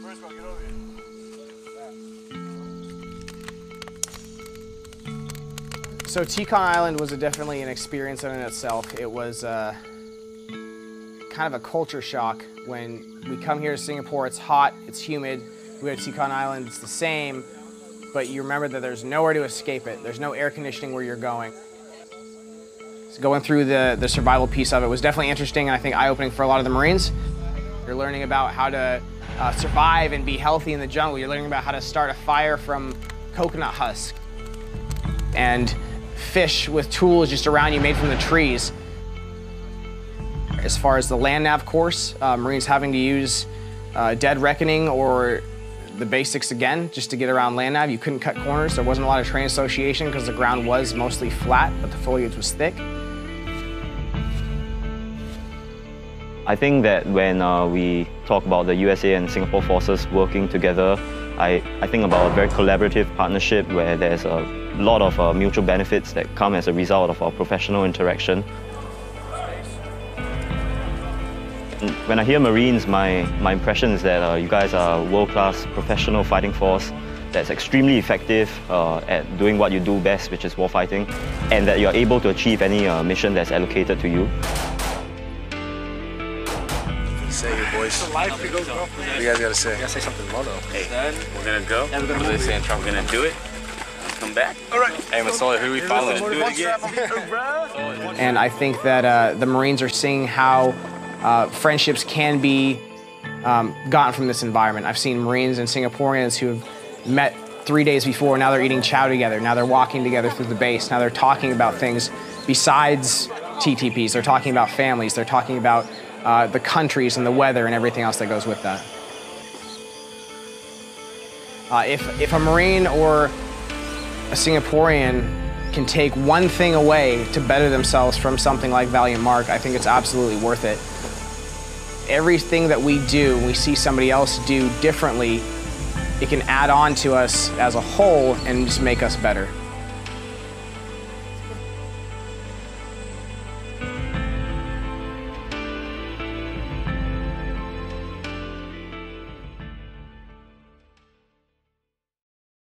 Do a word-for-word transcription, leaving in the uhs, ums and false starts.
Mark, where's Mark? Get over here. So Tekong Island was a, definitely an experience in itself. It was uh, kind of a culture shock when we come here to Singapore. It's hot, it's humid. We go to Tekong Island, it's the same, but you remember that there's nowhere to escape it. There's no air conditioning where you're going. So going through the, the survival piece of it was definitely interesting, and I think eye-opening for a lot of the Marines. You're learning about how to uh, survive and be healthy in the jungle. You're learning about how to start a fire from coconut husk and fish with tools just around you made from the trees. As far as the land nav course, uh, Marines having to use uh, Dead Reckoning or the basics again just to get around land nav. You couldn't cut corners. There wasn't a lot of terrain association because the ground was mostly flat, but the foliage was thick. I think that when uh, we talk about the U S A and Singapore forces working together, I, I think about a very collaborative partnership where there's a lot of uh, mutual benefits that come as a result of our professional interaction. When I hear Marines, my, my impression is that uh, you guys are a world-class professional fighting force that's extremely effective uh, at doing what you do best, which is warfighting, and that you're able to achieve any uh, mission that's allocated to you. Say your voice. What do you guys gotta say? You gotta say something low though. Hey, we're gonna go. We're gonna, really say we're gonna do it. Come back. All right. Hey, Masoli, who are we following? Do it again. And I think that uh, the Marines are seeing how uh, friendships can be um, gotten from this environment. I've seen Marines and Singaporeans who have met three days before. Now they're eating chow together. Now they're walking together through the base. Now they're talking about things besides T T Ps. They're talking about families. They're talking about Uh, the countries and the weather and everything else that goes with that. Uh, if, if a Marine or a Singaporean can take one thing away to better themselves from something like Valiant Mark, I think it's absolutely worth it. Everything that we do, we see somebody else do differently, it can add on to us as a whole and just make us better.